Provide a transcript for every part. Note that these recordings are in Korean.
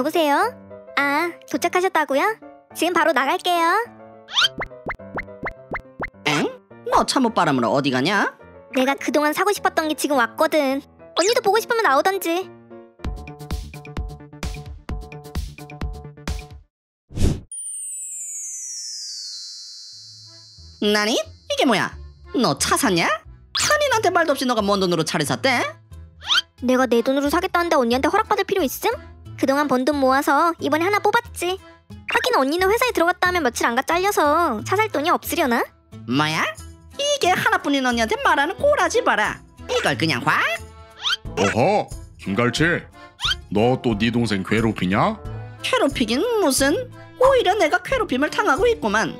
여보세요? 아, 도착하셨다고요? 지금 바로 나갈게요. 엥? 너 잠옷 바람으로 어디 가냐? 내가 그동안 사고 싶었던 게 지금 왔거든. 언니도 보고 싶으면 나오던지. 나니? 이게 뭐야? 너 차 샀냐? 한인한테 말도 없이 너가 뭔 돈으로 차를 샀대? 내가 내 돈으로 사겠다는데 언니한테 허락받을 필요 있음? 그동안 번 돈 모아서 이번에 하나 뽑았지. 하긴 언니는 회사에 들어갔다 하면 며칠 안가 잘려서 차 살 돈이 없으려나? 뭐야? 이게 하나뿐인 언니한테 말하는 꼬라지 봐라. 이걸 그냥 확? 어허, 김갈치. 너 또 네 동생 괴롭히냐? 괴롭히긴 무슨. 오히려 내가 괴롭힘을 당하고 있구만.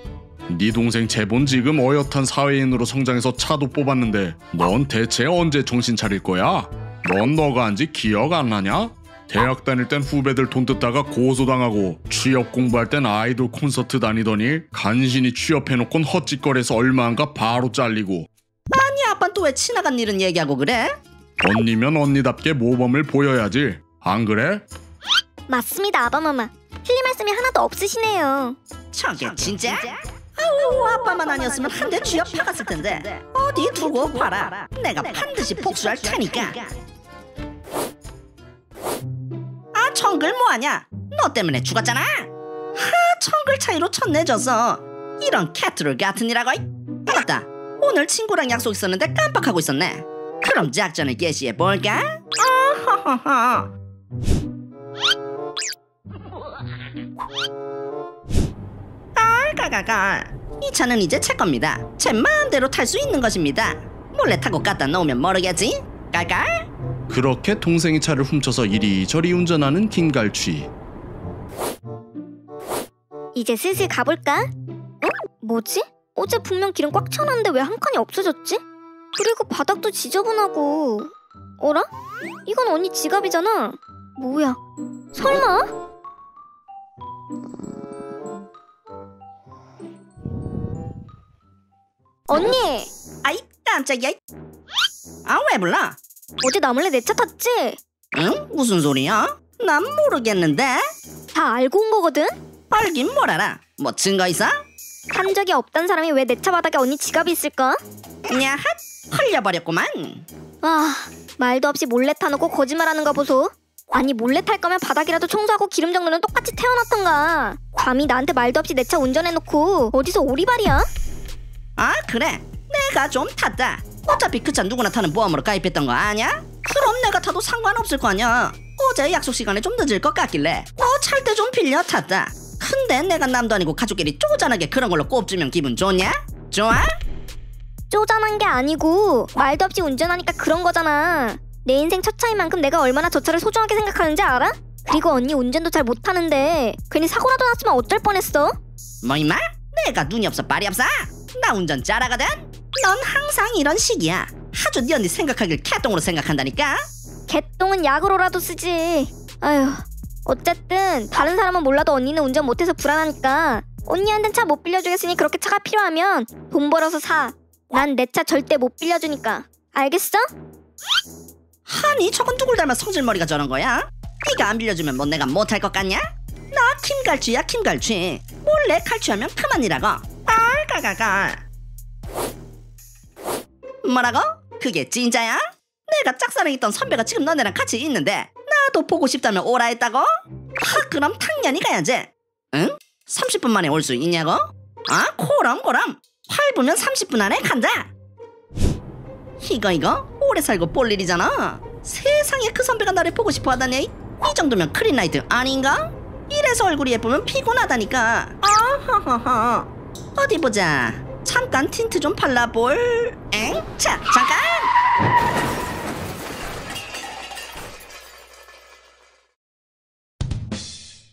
네 동생 재본 지금 어엿한 사회인으로 성장해서 차도 뽑았는데 넌 대체 언제 정신 차릴 거야? 넌 너가 한지 기억 안 나냐? 대학 다닐 땐 후배들 돈 뜯다가 고소당하고 취업 공부할 땐 아이돌 콘서트 다니더니 간신히 취업해놓곤 헛짓거리에서 얼마 안가 바로 잘리고. 아니, 아빠는 또 왜 지나간 일은 얘기하고 그래? 언니면 언니답게 모범을 보여야지, 안 그래? 맞습니다, 아바마마. 틀린 말씀이 하나도 없으시네요. 저게 진짜? 아우, 아빠만 아니었으면 한 대 쥐어 파갔을 텐데. 어디 두고 봐라. 내가 반드시 복수할 테니까. 아, 정글 뭐하냐? 너 때문에 죽었잖아. 하, 정글 차이로 쳤내줘서. 이런 캐트롤 같은 이라고. 맞다, 오늘 친구랑 약속 있었는데 깜빡하고 있었네. 그럼 작전을 개시해볼까? 어허허허. 가가가, 이 차는 이제 제 겁니다. 제 마음대로 탈 수 있는 것입니다. 몰래 타고 갖다 놓으면 모르겠지? 깔깔. 그렇게 동생의 차를 훔쳐서 이리저리 운전하는 김갈취. 이제 슬슬 가볼까? 어? 뭐지? 어제 분명 기름 꽉 차놨는데 왜 한 칸이 없어졌지? 그리고 바닥도 지저분하고. 어라? 이건 언니 지갑이잖아. 뭐야? 설마? 언니! 아이, 깜짝이야. 아, 왜 불러? 어제 나 몰래 내 차 탔지? 응? 무슨 소리야? 난 모르겠는데? 다 알고 온 거거든? 알긴 뭘 알아. 뭐 증거 있어? 탄 적이 없단 사람이 왜 내 차 바닥에 언니 지갑이 있을까? 야핫! 헐려버렸구만. 와, 말도 없이 몰래 타놓고 거짓말하는 거 보소. 아니, 몰래 탈 거면 바닥이라도 청소하고 기름 정도는 똑같이 태워놨던가. 감히 나한테 말도 없이 내 차 운전해놓고 어디서 오리발이야? 아, 그래, 내가 좀 탔다. 어차피 그 차 누구나 타는 보험으로 가입했던 거 아냐? 그럼 내가 타도 상관없을 거 아냐. 어제 약속 시간에 좀 늦을 것 같길래 찰 때 좀 빌려 탔다. 근데 내가 남도 아니고 가족끼리 쪼잔하게 그런 걸로 꼽주면 기분 좋냐? 좋아? 쪼잔한 게 아니고 말도 없이 운전하니까 그런 거잖아. 내 인생 첫 차인 만큼 내가 얼마나 저 차를 소중하게 생각하는지 알아? 그리고 언니 운전도 잘 못하는데 괜히 사고라도 났으면 어쩔 뻔했어? 뭐 임마? 내가 눈이 없어 말이 없어? 나 운전 잘하거든? 넌 항상 이런 식이야. 아주 네 언니 생각하길 개똥으로 생각한다니까? 개똥은 약으로라도 쓰지. 아휴, 어쨌든 다른 사람은 몰라도 언니는 운전 못해서 불안하니까 언니한텐 차 못 빌려주겠으니 그렇게 차가 필요하면 돈 벌어서 사. 난 내 차 절대 못 빌려주니까. 알겠어? 아니, 저건 누굴 닮아 성질머리가 저런 거야? 네가 안 빌려주면 뭐 내가 못할 것 같냐? 나 김갈취야, 김갈취. 몰래 갈취하면 그만이라고. 가가가. 뭐라고? 그게 진짜야? 내가 짝사랑했던 선배가 지금 너네랑 같이 있는데 나도 보고 싶다면 오라 했다고? 하, 그럼 당연히 가야지. 응? 30분 만에 올 수 있냐고? 아, 고람고람. 밟으면 30분 안에 간다. 이거 오래 살고 볼 일이잖아. 세상에, 그 선배가 나를 보고 싶어 하다니. 이 정도면 크린라이트 아닌가? 이래서 얼굴이 예쁘면 피곤하다니까. 아하하하. 어디 보자. 잠깐 틴트 좀 발라볼. 엥? 자, 잠깐!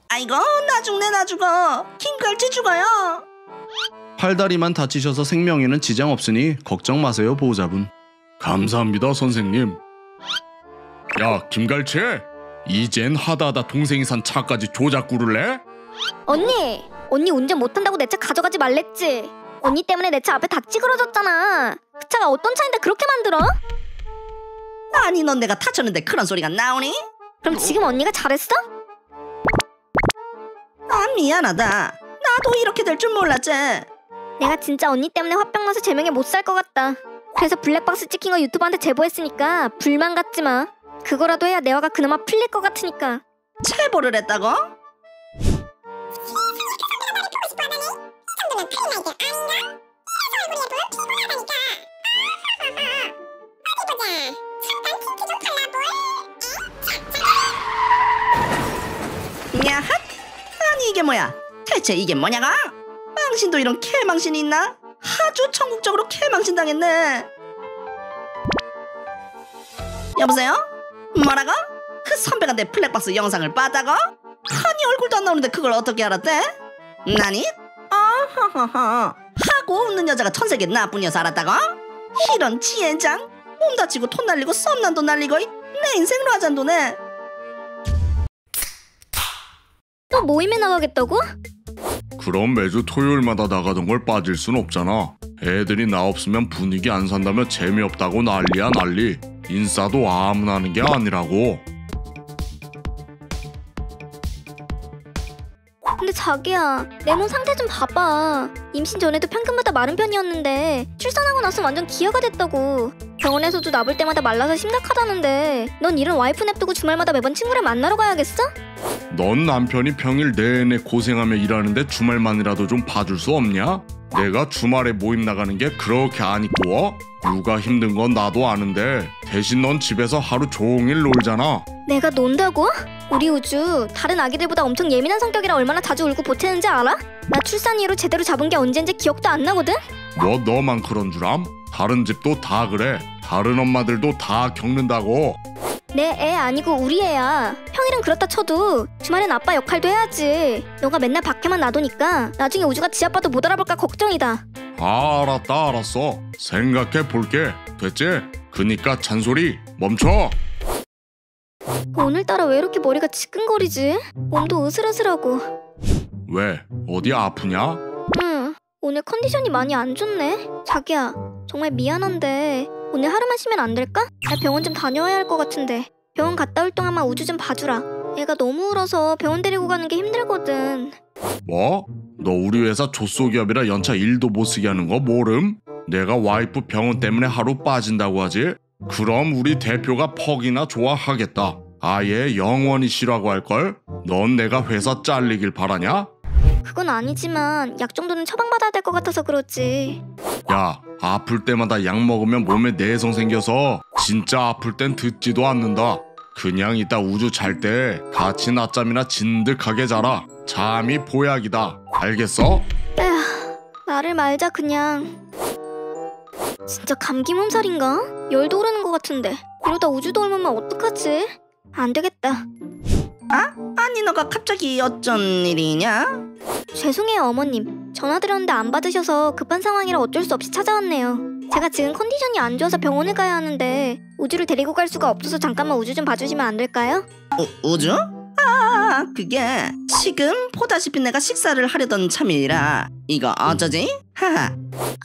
아이고, 나 죽네, 나 죽어. 김갈치 죽어요. 팔다리만 다치셔서 생명에는 지장 없으니 걱정 마세요, 보호자분. 감사합니다, 선생님. 야, 김갈치! 이젠 하다하다 동생이 산 차까지 조작 구를래? 언니 운전 못한다고 내 차 가져가지 말랬지. 언니 때문에 내 차 앞에 다 찌그러졌잖아. 그 차가 어떤 차인데 그렇게 만들어? 아니, 넌 내가 타쳤는데 그런 소리가 나오니? 그럼 지금 언니가 잘했어? 미안하다. 나도 이렇게 될 줄 몰랐지. 내가 진짜 언니 때문에 화병 나서 제명에 못 살 것 같다. 그래서 블랙박스 찍힌 거 유튜브한테 제보했으니까 불만 갖지 마. 그거라도 해야 내화가 그나마 풀릴 것 같으니까. 제보를 했다고? 야핫! 아니 이게 뭐야? 대체 이게 뭐냐가? 망신도 이런 개망신이 있나? 아주 전국적으로 개망신 당했네. 여보세요? 뭐라고? 그 선배가 내 블랙박스 영상을 봤다고? 아니 얼굴도 안 나오는데 그걸 어떻게 알았대? 나니? 아하하하 하고 웃는 여자가 천세계 나쁜 여자 알았다고? 이런 지앤장 몸 다치고 톤 날리고 썸난도 날리고 내 인생 로아잔도네. 또 모임에 나가겠다고? 그럼 매주 토요일마다 나가던 걸 빠질 순 없잖아. 애들이 나 없으면 분위기 안 산다며 재미없다고 난리야 난리. 인싸도 아무나 하는 게 아니라고. 근데 자기야, 내 몸 상태 좀 봐봐. 임신 전에도 평균보다 마른 편이었는데 출산하고 나서 완전 기아가 됐다고. 병원에서도 나볼 때마다 말라서 심각하다는데 넌 이런 와이프 냅두고 주말마다 매번 친구를 만나러 가야겠어? 넌 남편이 평일 내내 고생하며 일하는데 주말만이라도 좀 봐줄 수 없냐? 내가 주말에 모임 나가는 게 그렇게 안 이뻐? 육아 힘든 건 나도 아는데 대신 넌 집에서 하루 종일 놀잖아. 내가 논다고? 우리 우주 다른 아기들보다 엄청 예민한 성격이라 얼마나 자주 울고 보태는지 알아? 나 출산 이후로 제대로 잡은 게 언젠지 기억도 안 나거든? 뭐 너만 그런 줄 암? 다른 집도 다 그래. 다른 엄마들도 다 겪는다고. 내 애 아니고 우리 애야. 평일은 그렇다 쳐도 주말엔 아빠 역할도 해야지. 너가 맨날 밖에만 놔두니까 나중에 우주가 지 아빠도 못 알아볼까 걱정이다. 아, 알았다 알았어. 생각해 볼게. 됐지? 그니까 잔소리 멈춰. 오늘따라 왜 이렇게 머리가 지끈거리지? 몸도 으슬으슬하고. 왜? 어디 아프냐? 응, 오늘 컨디션이 많이 안 좋네. 자기야, 정말 미안한데 오늘 하루만 쉬면 안 될까? 나 병원 좀 다녀와야 할 것 같은데. 병원 갔다 올 동안만 우주 좀 봐주라. 애가 너무 울어서 병원 데리고 가는 게 힘들거든. 뭐? 너 우리 회사 조쏘기업이라 연차 1도 못 쓰게 하는 거 모름? 내가 와이프 병원 때문에 하루 빠진다고 하지? 그럼 우리 대표가 퍽이나 좋아하겠다. 아예 영원히 쉬라고 할걸? 넌 내가 회사 잘리길 바라냐? 그건 아니지만 약 정도는 처방받아야 될 것 같아서 그렇지. 야, 아플 때마다 약 먹으면 몸에 내성 생겨서 진짜 아플 땐 듣지도 않는다. 그냥 이따 우주 잘 때 같이 낮잠이나 진득하게 자라. 잠이 보약이다. 알겠어? 에휴, 말을 말자 그냥. 진짜 감기 몸살인가? 열도 오르는 것 같은데 이러다 우주도 옮으면 어떡하지? 안 되겠다. 아? 아니 너가 갑자기 어쩐 일이냐? 죄송해요 어머님. 전화드렸는데 안 받으셔서 급한 상황이라 어쩔 수 없이 찾아왔네요. 제가 지금 컨디션이 안 좋아서 병원을 가야 하는데 우주를 데리고 갈 수가 없어서 잠깐만 우주 좀 봐주시면 안 될까요? 우주? 아, 그게 지금 보다시피 내가 식사를 하려던 참이라 이거 어쩌지? 하하.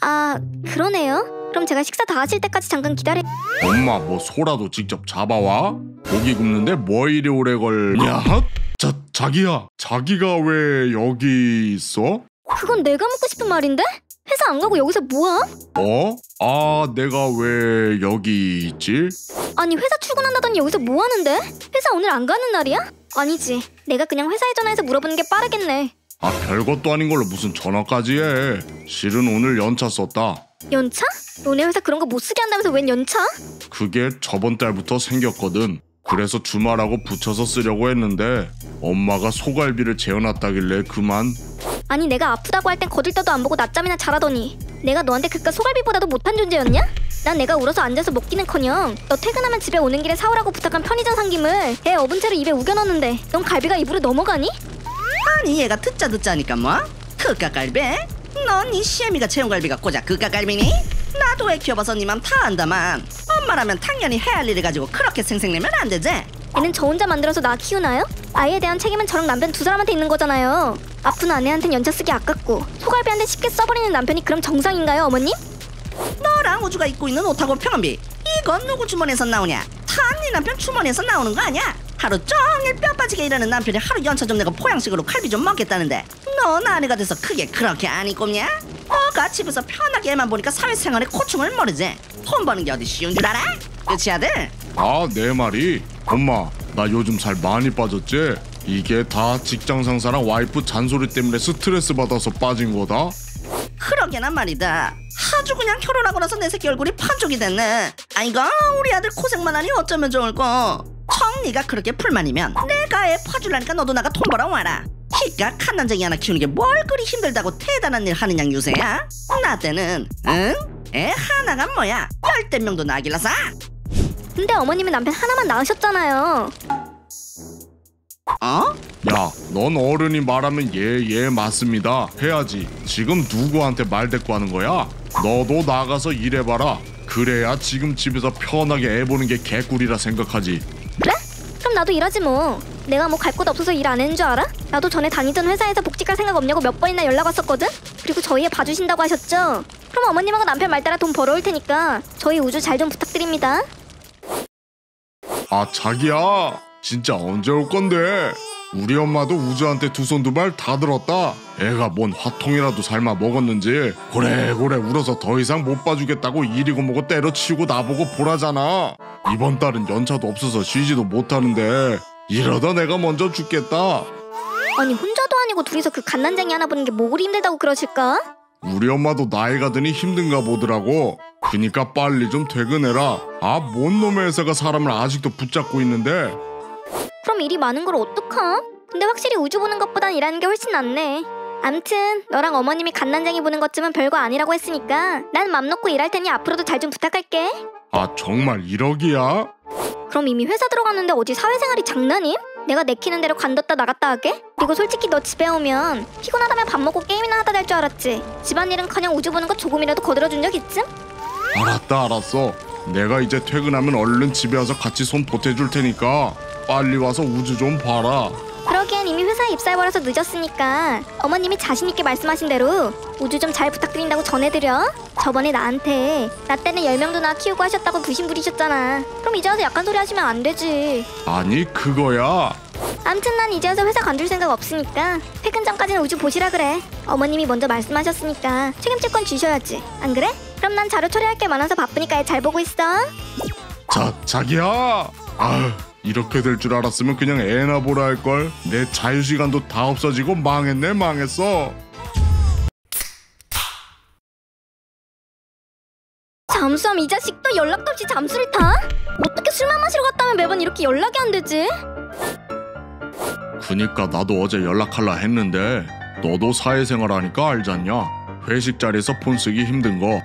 아, 그러네요. 그럼 제가 식사 다 하실 때까지 잠깐 기다려. 엄마, 뭐 소라도 직접 잡아와? 고기 굽는데 뭐 이리 오래 걸냐? 자기야, 자기가 왜 여기 있어? 그건 내가 묻고 싶은 말인데? 회사 안 가고 여기서 뭐야? 어? 아, 내가 왜 여기 있지? 아니, 회사 출근한다더니 여기서 뭐 하는데? 회사 오늘 안 가는 날이야? 아니지, 내가 그냥 회사에 전화해서 물어보는 게 빠르겠네. 아, 별것도 아닌 걸로 무슨 전화까지 해. 실은 오늘 연차 썼다. 연차? 너네 회사 그런 거 못 쓰게 한다면서 웬 연차? 그게 저번 달부터 생겼거든. 그래서 주말하고 붙여서 쓰려고 했는데 엄마가 소갈비를 재워놨다길래 그만. 아니, 내가 아프다고 할 땐 거들떠도 안 보고 낮잠이나 자라더니 내가 너한테 그깟 소갈비보다도 못한 존재였냐? 난 내가 울어서 앉아서 먹기는커녕 너 퇴근하면 집에 오는 길에 사오라고 부탁한 편의점 삼김을 애 업은 채로 입에 우겨넣는데 넌 갈비가 입으로 넘어가니? 아니, 얘가 듣자니까 뭐? 그깟 갈비? 넌 이 시애미가 채운 갈비가 고작 그깟 갈비니? 나도 애 키워봐서 니 맘 다 안다만 엄마라면 당연히 해야 할 일을 가지고 그렇게 생색내면 안 되지? 얘는 저 혼자 만들어서 나 키우나요? 아이에 대한 책임은 저랑 남편 두 사람한테 있는 거잖아요. 아픈 아내한텐 연차 쓰기 아깝고 소갈비한테 쉽게 써버리는 남편이 그럼 정상인가요, 어머님? 너랑 우주가 입고 있는 옷하고 평원비 이건 누구 주머니에서 나오냐? 다 네 남편 주머니에서 나오는 거 아니야? 하루 종일 뼈 빠지게 일하는 남편이 하루 연차 좀 내고 포양식으로 칼비 좀 먹겠다는데 넌 아내가 돼서 그게 그렇게 아니 꼽냐? 어가 집에서 편하게 애만 보니까 사회생활에 고충을 모르지. 돈 버는 게 어디 쉬운 줄 알아? 그치 아들? 아, 내 말이 엄마 나 요즘 살 많이 빠졌지? 이게 다 직장 상사랑 와이프 잔소리 때문에 스트레스 받아서 빠진 거다? 그러게난 말이다. 아주 그냥 결혼하고 나서 내 새끼 얼굴이 판쪽이 됐네. 아이고 우리 아들 고생만 하니 어쩌면 좋을꼬. 청니가 그렇게 불만이면 내가 애 파줄라니까 너도 나가 돈 벌어 와라. 희가 칸난쟁이 하나 키우는 게 뭘 그리 힘들다고 대단한 일 하는 양 유세야? 나 때는 응? 애 하나가 뭐야? 10대 명도 나길라사. 근데 어머님은 남편 하나만 낳으셨잖아요. 어? 야, 넌 어른이 말하면 예 맞습니다 해야지. 지금 누구한테 말대꾸하는 거야? 너도 나가서 일해봐라. 그래야 지금 집에서 편하게 애 보는 게 개꿀이라 생각하지. 그래? 그럼 나도 일하지 뭐. 내가 뭐 갈 곳 없어서 일 안 하는 줄 알아? 나도 전에 다니던 회사에서 복직할 생각 없냐고 몇 번이나 연락 왔었거든? 그리고 저희 애 봐주신다고 하셨죠? 그럼 어머님하고 남편 말 따라 돈 벌어올 테니까 저희 우주 잘 좀 부탁드립니다. 아, 자기야 진짜 언제 올 건데? 우리 엄마도 우주한테 두 손 두 발 다 들었다. 애가 뭔 화통이라도 삶아 먹었는지 고래고래 울어서 더 이상 못 봐주겠다고 일이고 뭐고 때려치우고 나보고 보라잖아. 이번 달은 연차도 없어서 쉬지도 못하는데 이러다 내가 먼저 죽겠다. 아니 혼자도 아니고 둘이서 그 갓난쟁이 하나 보는 게 뭐 그리 힘들다고 그러실까? 우리 엄마도 나이가 드니 힘든가 보더라고. 그니까 빨리 좀 퇴근해라. 아, 뭔 놈의 회사가 사람을 아직도 붙잡고 있는데. 그럼 일이 많은 걸 어떡하? 근데 확실히 우주 보는 것보단 일하는 게 훨씬 낫네. 암튼 너랑 어머님이 갓난쟁이 보는 것쯤은 별거 아니라고 했으니까 난 맘 놓고 일할 테니 앞으로도 잘 좀 부탁할게. 아 정말 1억이야? 그럼 이미 회사 들어갔는데 어디 사회생활이 장난임? 내가 내키는 대로 간뒀다 나갔다 하게? 그리고 솔직히 너 집에 오면 피곤하다면 밥 먹고 게임이나 하다 될 줄 알았지. 집안일은커녕 우주 보는 것 조금이라도 거들어준 적 있음? 알았어. 내가 이제 퇴근하면 얼른 집에 와서 같이 손 보태줄 테니까 빨리 와서 우주 좀 봐라. 그러기엔 이미 회사에 입사해버려서 늦었으니까 어머님이 자신있게 말씀하신 대로 우주 좀 잘 부탁드린다고 전해드려. 저번에 나한테 나 때는 10명도 나 키우고 하셨다고 부심부리셨잖아. 그럼 이제 와서 약한 소리 하시면 안 되지. 아니 그거야. 암튼 난 이제 와서 회사 관둘 생각 없으니까 퇴근 전까지는 우주 보시라 그래. 어머님이 먼저 말씀하셨으니까 책임질 건 지셔야지. 안 그래? 그럼 난 자료 처리할 게 많아서 바쁘니까 애 잘 보고 있어. 자기야! 아휴 이렇게 될 줄 알았으면 그냥 애나 보라 할걸. 내 자유시간도 다 없어지고 망했어. 잠수함 이 자식 또 연락도 없이 잠수를 타? 어떻게 술만 마시러 갔다면 매번 이렇게 연락이 안 되지? 그니까 나도 어제 연락할라 했는데 너도 사회생활 하니까 알잖냐. 회식 자리에서 폰 쓰기 힘든 거.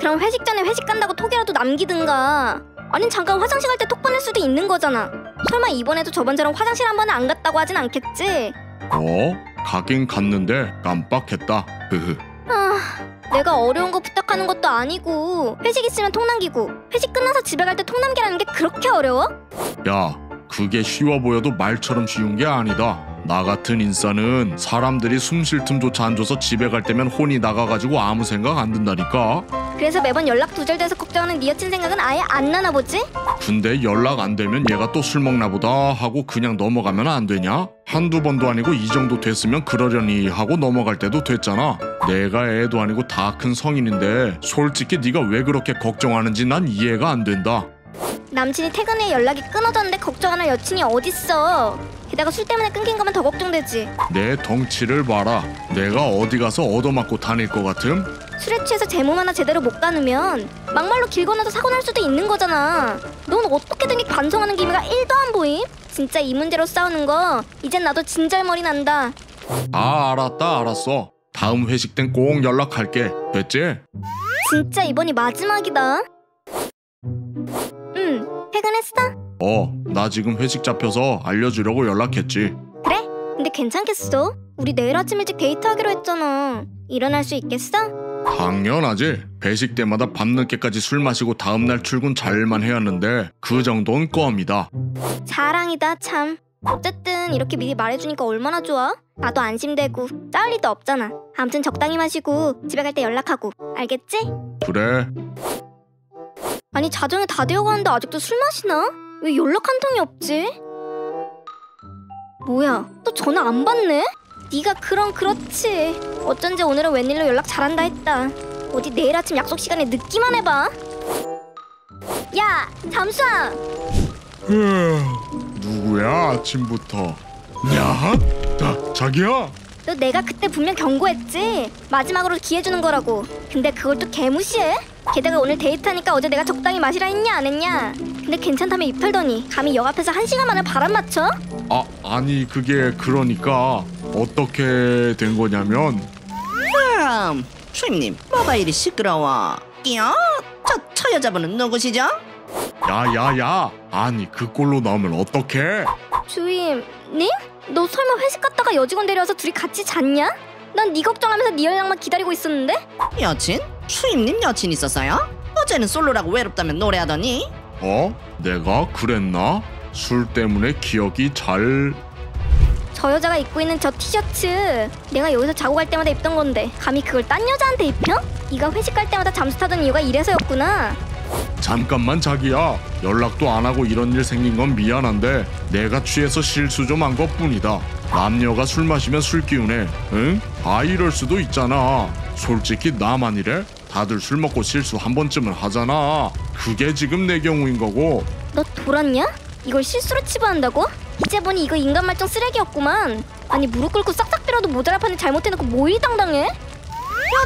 그럼 회식 전에 회식 간다고 톡이라도 남기든가. 아니 잠깐 화장실 갈 때 톡 보낼 수도 있는 거잖아. 설마 이번에도 저번처럼 화장실 한 번은 안 갔다고 하진 않겠지? 가긴 갔는데 깜빡했다. 아, 내가 어려운 거 부탁하는 것도 아니고 회식 있으면 톡 남기고 회식 끝나서 집에 갈 때 톡 남기라는 게 그렇게 어려워? 야, 그게 쉬워 보여도 말처럼 쉬운 게 아니다. 나 같은 인싸는 사람들이 숨 쉴 틈조차 안 줘서 집에 갈 때면 혼이 나가가지고 아무 생각 안 든다니까. 그래서 매번 연락 두절돼서 걱정하는 네 여친 생각은 아예 안 나나 보지? 근데 연락 안 되면 얘가 또 술 먹나 보다 하고 그냥 넘어가면 안 되냐? 한두 번도 아니고 이 정도 됐으면 그러려니 하고 넘어갈 때도 됐잖아. 내가 애도 아니고 다 큰 성인인데 솔직히 네가 왜 그렇게 걱정하는지 난 이해가 안 된다. 남친이 퇴근 후에 연락이 끊어졌는데 걱정하는 여친이 어딨어. 게다가 술 때문에 끊긴 거면 더 걱정되지. 내 덩치를 봐라. 내가 어디 가서 얻어맞고 다닐 것 같음? 술에 취해서 제 몸 하나 제대로 못 가누면 막말로 길 건너서 사고 날 수도 있는 거잖아. 넌 어떻게든 반성하는 기미가 1도 안 보임? 진짜 이 문제로 싸우는 거 이젠 나도 진절머리 난다. 아 알았어. 다음 회식 땐 꼭 연락할게. 됐지? 진짜 이번이 마지막이다. 퇴근했어? 나 지금 회식 잡혀서 알려주려고 연락했지. 그래? 근데 괜찮겠어? 우리 내일 아침 일찍 데이트하기로 했잖아. 일어날 수 있겠어? 당연하지. 회식 때마다 밤늦게까지 술 마시고 다음날 출근 잘만 해왔는데 그 정도는 껌이다. 자랑이다 참. 어쨌든 이렇게 미리 말해주니까 얼마나 좋아? 나도 안심되고 싸울 일도 없잖아. 아무튼 적당히 마시고 집에 갈 때 연락하고. 알겠지? 그래. 아니 자정에 다 되어가는데 아직도 술 마시나? 왜 연락 한 통이 없지? 뭐야, 또 전화 안 받네? 네가 그렇지. 어쩐지 오늘은 웬일로 연락 잘한다 했다. 어디 내일 아침 약속 시간에 늦기만 해봐. 야, 잠수아! 누구야 아침부터? 야, 자기야? 너 내가 그때 분명 경고했지? 마지막으로 기회 주는 거라고. 근데 그걸 또 개무시해? 게다가 오늘 데이트하니까 어제 내가 적당히 마시라 했냐 안 했냐? 근데 괜찮다며 입 털더니 감히 역 앞에서 1시간 만에 바람 맞춰? 아니 그게 그러니까 어떻게 된 거냐면 주임님 뭐가 이리 시끄러워? 끼어? 저 여자분은 누구시죠? 야야야, 아니 그 꼴로 나오면 어떡해? 주임님? 너 설마 회식 갔다가 여직원 데려와서 둘이 같이 잤냐? 난 네 걱정하면서 네 연락만 기다리고 있었는데? 여친? 주임님 여친 있었어요? 어제는 솔로라고 외롭다면 노래하더니? 내가 그랬나? 술 때문에 기억이 잘... 저 여자가 입고 있는 저 티셔츠 내가 여기서 자고 갈 때마다 입던 건데 감히 그걸 딴 여자한테 입혀? 네가 회식 갈 때마다 잠수 타던 이유가 이래서였구나. 잠깐만 자기야, 연락도 안 하고 이런 일 생긴 건 미안한데 내가 취해서 실수 좀 한 것뿐이다. 남녀가 술 마시면 술 기운에 응? 이럴 수도 있잖아. 솔직히 나만 이래? 다들 술 먹고 실수 한 번쯤은 하잖아. 그게 지금 내 경우인 거고. 너 돌았냐? 이걸 실수로 치부한다고? 이제 보니 이거 인간 말종 쓰레기였구만. 아니 무릎 꿇고 싹싹 빌어도 모자랄 판에 잘못해놓고 뭐 이리 당당해?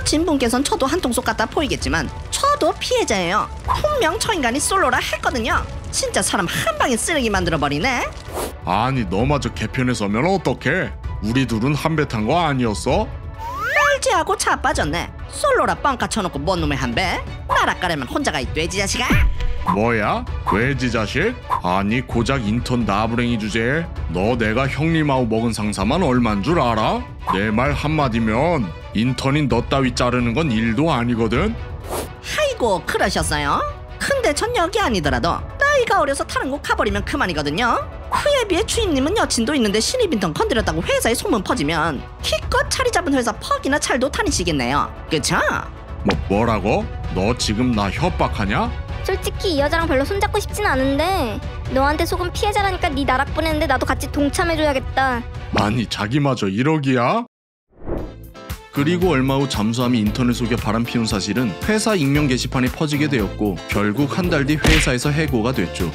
여친분께선 저도 한통속 같다 보이겠지만 저도 피해자예요. 분명 저 인간이 솔로라 했거든요. 진짜 사람 한 방에 쓰레기 만들어버리네. 아니 너마저 개편에 서면 어떡해? 우리 둘은 한 배 탄 거 아니었어? 멀지하고 자빠졌네. 솔로라 뻥까 쳐놓고 뭔 놈의 한 배? 나락가려면 혼자 가 이 돼지 자식아. 뭐야? 돼지 자식? 아니 고작 인턴 나부랭이 주제에 너 내가 형님하고 먹은 상사만 얼만 줄 알아? 내 말 한마디면 인턴인 너 따위 자르는 건 일도 아니거든? 아이고 그러셨어요? 근데 전 여기 아니더라도 나이가 어려서 다른 곳 가버리면 그만이거든요. 그에 비해 주임님은 여친도 있는데 신입 인턴 건드렸다고 회사에 소문 퍼지면 기껏 자리 잡은 회사 퍽이나 잘도 다니시겠네요. 그쵸? 뭐라고? 너 지금 나 협박하냐? 솔직히 이 여자랑 별로 손잡고 싶진 않은데 너한테 속은 피해자라니까 네 나락 보내는데 나도 같이 동참해줘야겠다. 아니 자기마저 1억이야? 그리고 얼마 후 잠수함이 인턴을 속여 바람피운 사실은 회사 익명 게시판에 퍼지게 되었고 결국 한 달 뒤 회사에서 해고가 됐죠.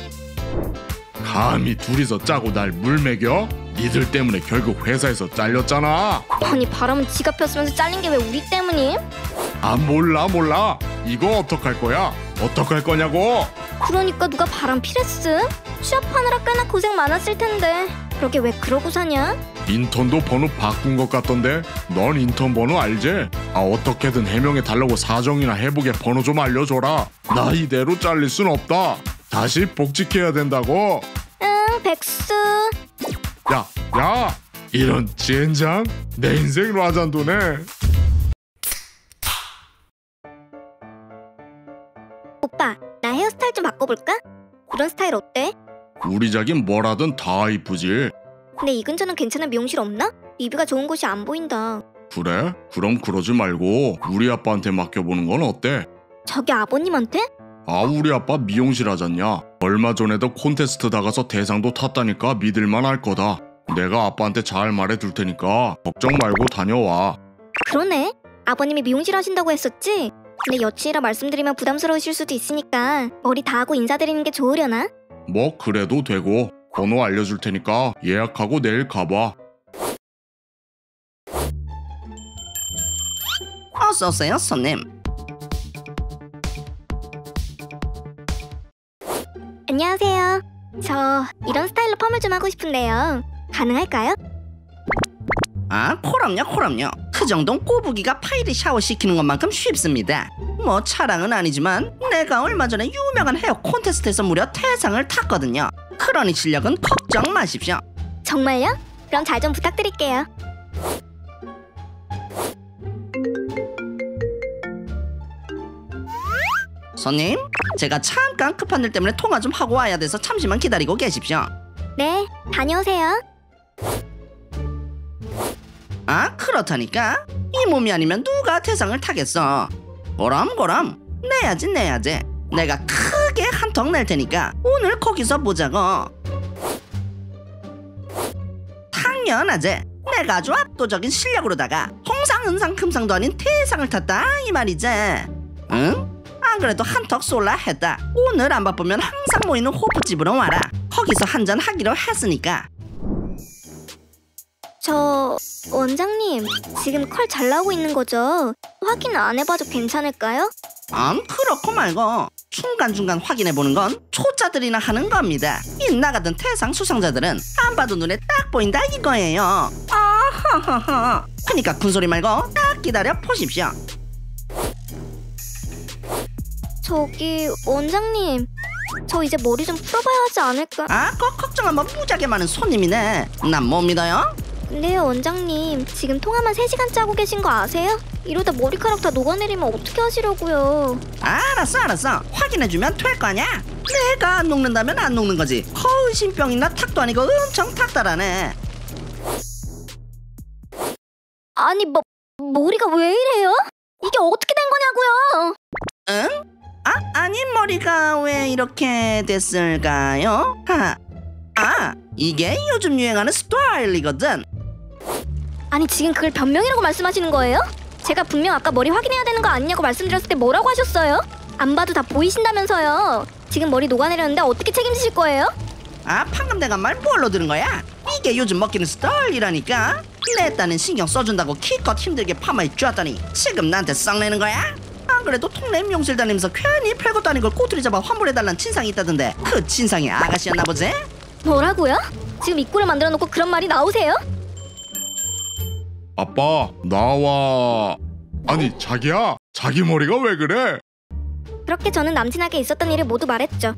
감히 둘이서 짜고 날 물먹여? 니들 때문에 결국 회사에서 잘렸잖아. 아니 바람은 지가 폈으면서 잘린 게 왜 우리 때문임? 몰라 이거 어떡할 거야? 어떡할 거냐고? 그러니까 누가 바람 피랬음? 취업하느라 꽤나 고생 많았을 텐데 그렇게 왜 그러고 사냐? 인턴도 번호 바꾼 것 같던데 넌 인턴 번호 알지? 어떻게든 해명해달라고 사정이나 해보게 번호 좀 알려줘라. 나 이대로 잘릴 순 없다. 다시 복직해야 된다고. 응, 백수. 야 이런 젠장? 내 인생 라잔도네. 오빠, 나 헤어스타일 좀 바꿔볼까? 이런 스타일 어때? 우리 자긴 뭐라든 다 이쁘지. 근데 이 근처는 괜찮은 미용실 없나? 리뷰가 좋은 곳이 안 보인다. 그래? 그럼 그러지 말고 우리 아빠한테 맡겨보는 건 어때? 저기 아버님한테? 우리 아빠 미용실 하잖냐. 얼마 전에도 콘테스트 나가서 대상도 탔다니까 믿을만 할 거다. 내가 아빠한테 잘 말해둘 테니까 걱정 말고 다녀와. 그러네, 아버님이 미용실 하신다고 했었지? 근데 여친이라 말씀드리면 부담스러우실 수도 있으니까 머리 다 하고 인사드리는 게 좋으려나? 뭐 그래도 되고 번호 알려줄 테니까 예약하고 내일 가봐. 어서 오세요 손님. 안녕하세요. 저 이런 스타일로 펌을 좀 하고 싶은데요. 가능할까요? 그럼요. 그 정도는 꼬부기가 파이를 샤워시키는 것만큼 쉽습니다. 뭐 자랑은 아니지만 내가 얼마 전에 유명한 헤어 콘테스트에서 무려 대상을 탔거든요. 그러니 실력은 걱정 마십시오. 정말요? 그럼 잘 좀 부탁드릴게요. 손님, 제가 잠깐 급한 일 때문에 통화 좀 하고 와야 돼서 잠시만 기다리고 계십시오. 네, 다녀오세요. 그렇다니까. 이 몸이 아니면 누가 대상을 타겠어. 보람보람 내야지. 내가 엄청 날 테니까 오늘 거기서 보자고. 당연하지. 내가 아주 압도적인 실력으로다가 홍상, 은상, 금상도 아닌 태상을 탔다 이 말이지. 응? 안 그래도 한턱 쏠라 했다. 오늘 안 바쁘면 항상 모이는 호프집으로 와라. 거기서 한잔 하기로 했으니까. 저... 원장님, 지금 컬 잘 나오고 있는 거죠? 확인 안 해봐도 괜찮을까요? 그렇고 말고 중간중간 확인해보는 건 초짜들이나 하는 겁니다. 나가던 태상 수상자들은 안 봐도 눈에 딱 보인다 이거예요. 아하하하. 그러니까 군소리 말고 딱 기다려 보십시오. 저기 원장님, 저 이제 머리 좀 풀어봐야 하지 않을까? 걱정하면 무지하게 많은 손님이네. 난 못 믿어요? 네 원장님, 지금 통화만 3시간 짜고 계신 거 아세요? 이러다 머리카락 다 녹아내리면 어떻게 하시려고요? 알았어. 확인해주면 될 거냐? 내가 안 녹는다면 안 녹는 거지. 허의심병이나 탁도 아니고 엄청 탁달하네. 아니 머리가 왜 이래요? 이게 어떻게 된 거냐고요? 응? 아니 머리가 왜 이렇게 됐을까요? 이게 요즘 유행하는 스타일이거든. 아니 지금 그걸 변명이라고 말씀하시는 거예요? 제가 분명 아까 머리 확인해야 되는 거 아니냐고 말씀드렸을 때 뭐라고 하셨어요? 안 봐도 다 보이신다면서요. 지금 머리 녹아내렸는데 어떻게 책임지실 거예요? 방금 내가 말 뭘로 들은 거야? 이게 요즘 먹히는 스타일이라니까. 내 딴엔 신경 써준다고 키껏 힘들게 파마해 줬더니 지금 나한테 썩내는 거야? 안 그래도 통내 미용실 다니면서 괜히 별것도 아닌 걸 꼬투리 잡아 환불해달라는 친상이 있다던데 그 친상이 아가씨였나 보지? 뭐라고요? 지금 입꼬를 만들어 놓고 그런 말이 나오세요? 아빠 나와. 아니 자기야, 자기 머리가 왜 그래? 그렇게 저는 남친에게 있었던 일을 모두 말했죠.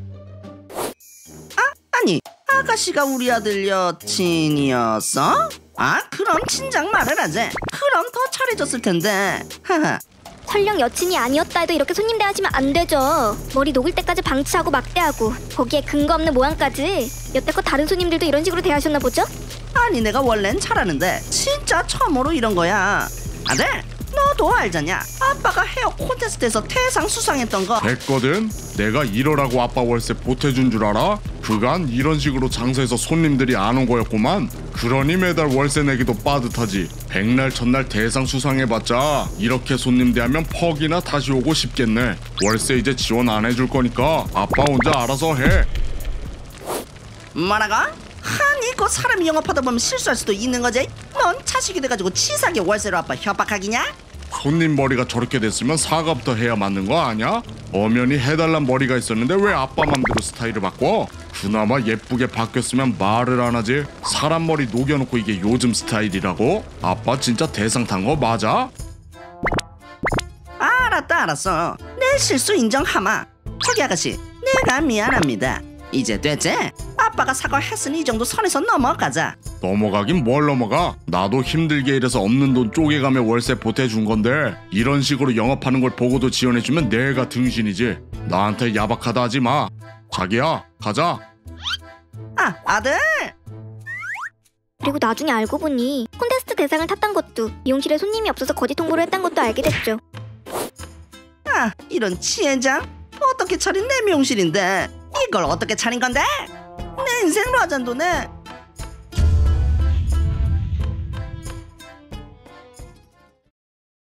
아니 아가씨가 우리 아들 여친이었어? 그럼 진작 말을 하지. 그럼 더 잘해줬을 텐데. 설령 여친이 아니었다 해도 이렇게 손님 대하시면 안 되죠. 머리 녹을 때까지 방치하고 막대하고 거기에 근거 없는 모양까지. 여태껏 다른 손님들도 이런 식으로 대하셨나 보죠? 아니 내가 원래는 잘하는데 진짜 처음으로 이런 거야. 아들 너도 알잖냐. 아빠가 헤어 콘테스트에서 태상 수상했던 거. 됐거든. 내가 이러라고 아빠 월세 보태준 줄 알아? 그간 이런 식으로 장사해서 손님들이 안 온 거였구만. 그러니 매달 월세 내기도 빠듯하지. 백날 첫날 대상 수상해봤자 이렇게 손님 대하면 퍽이나 다시 오고 싶겠네. 월세 이제 지원 안 해줄 거니까 아빠 혼자 알아서 해. 뭐라고? 이거 사람이 영업하다 보면 실수할 수도 있는 거지? 넌 자식이 돼가지고 치사하게 월세로 아빠 협박하기냐? 손님 머리가 저렇게 됐으면 사과부터 해야 맞는 거 아니야? 엄연히 해달란 머리가 있었는데 왜 아빠 맘대로 스타일을 바꿔? 그나마 예쁘게 바뀌었으면 말을 안 하지. 사람 머리 녹여놓고 이게 요즘 스타일이라고? 아빠 진짜 대상 탄 거 맞아? 알았어. 내 실수 인정하마. 저기 아가씨, 내가 미안합니다. 이제 됐지? 아빠가 사과했으니 이 정도 선에서 넘어가자. 넘어가긴 뭘 넘어가. 나도 힘들게 일해서 없는 돈 쪼개가며 월세 보태준 건데 이런 식으로 영업하는 걸 보고도 지원해주면 내가 등신이지. 나한테 야박하다 하지 마. 자기야 가자. 아들! 그리고 나중에 알고 보니 콘테스트 대상을 탔던 것도 미용실에 손님이 없어서 거짓 통보를 했던 것도 알게 됐죠. 이런 치엔장. 어떻게 차린 내 미용실인데 이걸 어떻게 차린 건데? 내 인생 로아잔도네.